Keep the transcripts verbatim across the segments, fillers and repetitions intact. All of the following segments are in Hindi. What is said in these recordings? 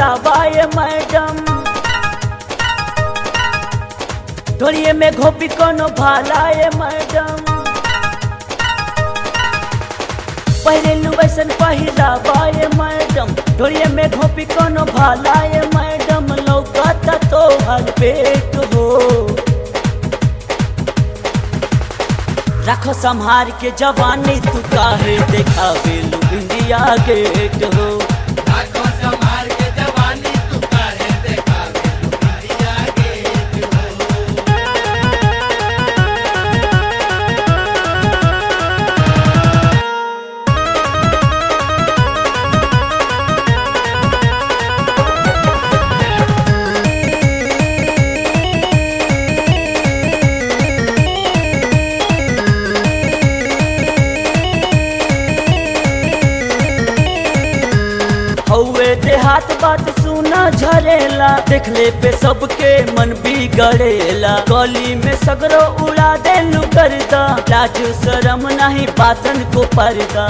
जावाए मैडम। धोड़िये में घोपी कोनो भाला ए मैडम। पहरेलू वैसन पहिरावाए मैडम। धोड़िये में घोपी कोनो भाला ए मैडम। लौकाता तोहर पेट हो, रखो संभार के जवानी तू काहे देखावेलू इंडिया गेट हो। रखो संभार के जवानी तू काहे देखावेलू इंडिया गेट देहात बात सुना झरेला, देखले पे सबके मन बिगड़ेला। गली में सगरो उड़ा देलू करदा, लाज शरम नहीं पातन को पर्दा।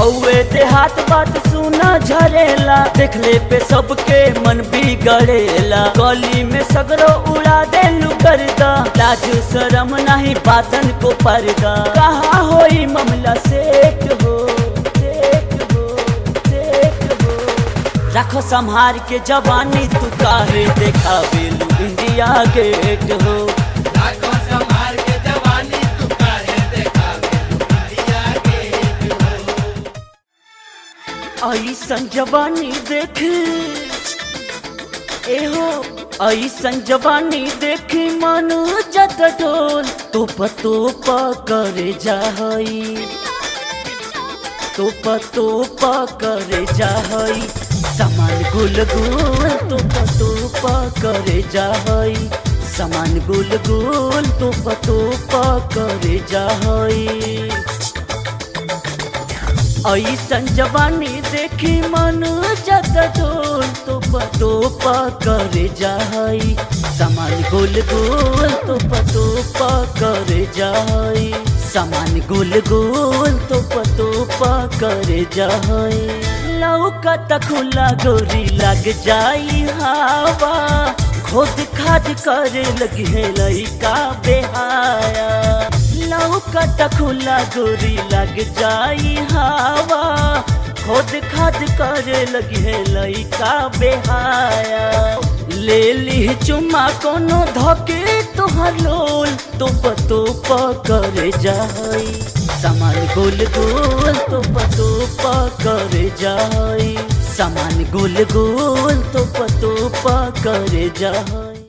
हौवे देहात बात सुना झरेला, देखले पे सबके मन बिगड़ेला। गली में सगरो उड़ा देलू करदा, लाज शरम नहीं पातन को पर्दा। कहाँ होई मामला सेठ हो, रखो संभार के जवानी तू काहे देखावेलू इंडिया गेट हो। रखो संभार के जवानी तू काहे देखावेलू इंडिया गेट हो। ऐसन जवानी देख एहो, ऐसन जवानी देखी मन जत ढोल तो पतो पकड़ जाई, तो पतो पकड़ जाई। समान गुल गुल तो पतो पकड़ जाई, समान गुल गुल तो पतो पकड़ जाई। ऐसन जवानी देखी मन जत ढोल तो पतो पकड़ जाई, समान गुल गुल तो पतो पकड़ जाई, समान गुल गुल तो पतो पकड़ जाई। लौकत खुला गोरी लग जाई हवा, खोद खाद करे लगी है लइका बेहाया। लौकत खुला गोरी लग जाई हवा, खोद खाद करे लगी है लइका बेहाया। ले ली चुमा कोनो धोके तोहर लोल तो पतो पकड़ जाई, समान गुल गुल तो पतो पकड़ जाई, समान गुल गुल तो पतो पकड़ जाई।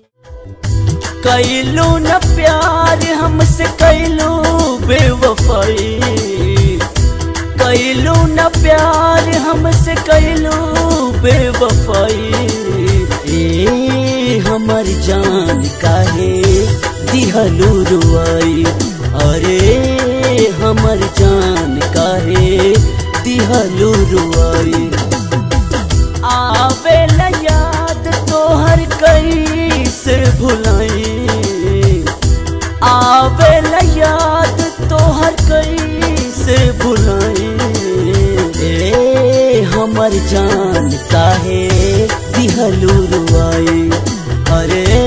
कैलू न प्यार हमसे कैलू बेवफाई, कैलू न प्यार हमसे कैलू बेवफाई। ए हमर जान काहे दिहलू रुआई, अरे हमर जान काहे दिहलू रुआई। आवेला याद तोहर कैसे भुलाई, आवेला याद तोहर कैसे भुलाई। ए हमर जान काहे दिहलू रुआई, अरे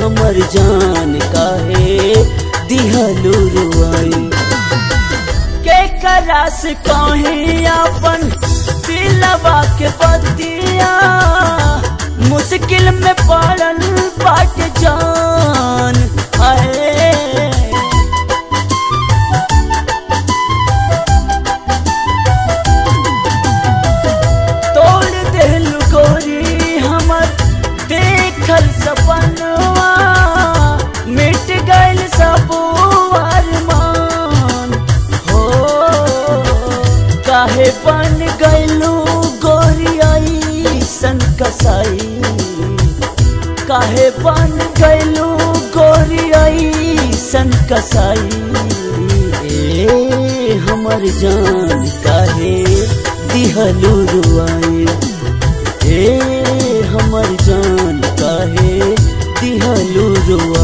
हमर जान काहे दिहलू रुआई। केकरा से कहीं अपन दिलवा के बतिया, मुश्किल में पड़न बाट जान आए। तोड़ देलू गोरी हमर देखल सपनवा, मिट गइल सब काहे बन गइलू गोरी ऐसन कसाई, काहे बन गइलू गोरी ऐसन कसाई। ए हमर जान काहे दिहलू रुआई, ए हमर जान काहे दिहलू रुआई।